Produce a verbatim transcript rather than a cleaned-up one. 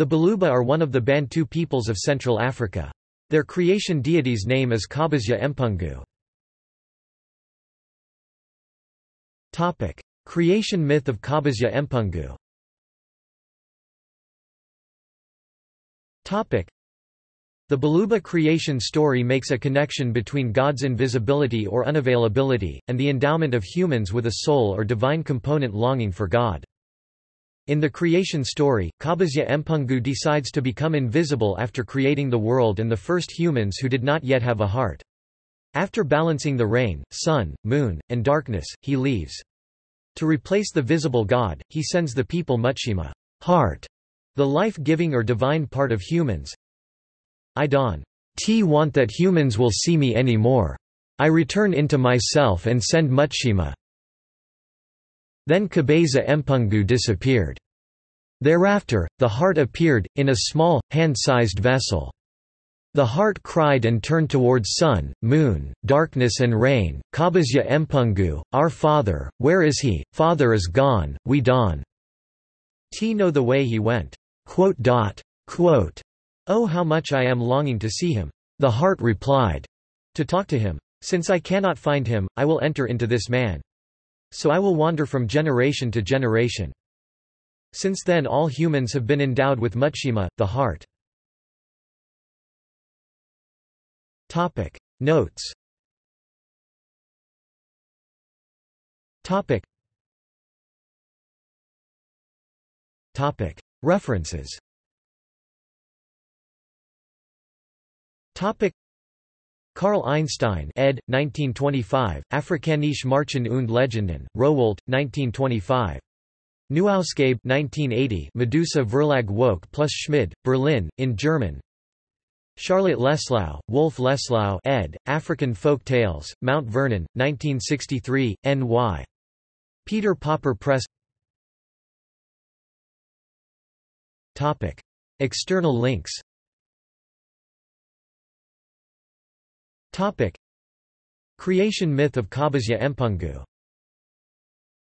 The Baluba are one of the Bantu peoples of Central Africa. Their creation deity's name is Kabezya-Mpungu. Topic: Creation myth of Kabezya-Mpungu. Topic: The Baluba creation story makes a connection between God's invisibility or unavailability, and the endowment of humans with a soul or divine component longing for God. In the creation story, Kabezya-Mpungu decides to become invisible after creating the world and the first humans who did not yet have a heart. After balancing the rain, sun, moon, and darkness, he leaves. To replace the visible God, he sends the people Mutshima, heart, the life-giving or divine part of humans. I don't want that humans will see me anymore. I return into myself and send Mutshima. Then Kabezya-Mpungu disappeared. Thereafter, the heart appeared, in a small, hand-sized vessel. The heart cried and turned towards sun, moon, darkness and rain. Kabezya-Mpungu, our father, where is he? Father is gone, we don't know the way he went. Quote dot, quote, oh how much I am longing to see him. The heart replied, to talk to him. Since I cannot find him, I will enter into this man. So I will wander from generation to generation. Since then all humans have been endowed with Mutshima, the heart. Topic. Notes. Topic. Topic. References. Topic. Carl Einstein, ed. nineteen twenty-five, Afrikanische Märchen und Legenden, Rowohlt, nineteen twenty-five. Neuausgabe, nineteen eighty, Medusa Verlag Woke plus Schmid, Berlin, in German. Charlotte Leslau, Wolf Leslau, ed. African Folk Tales, Mount Vernon, nineteen sixty-three, N Y. Peter Popper Press. Topic. External links. Topic. Creation myth of Kabezya-Mpungu.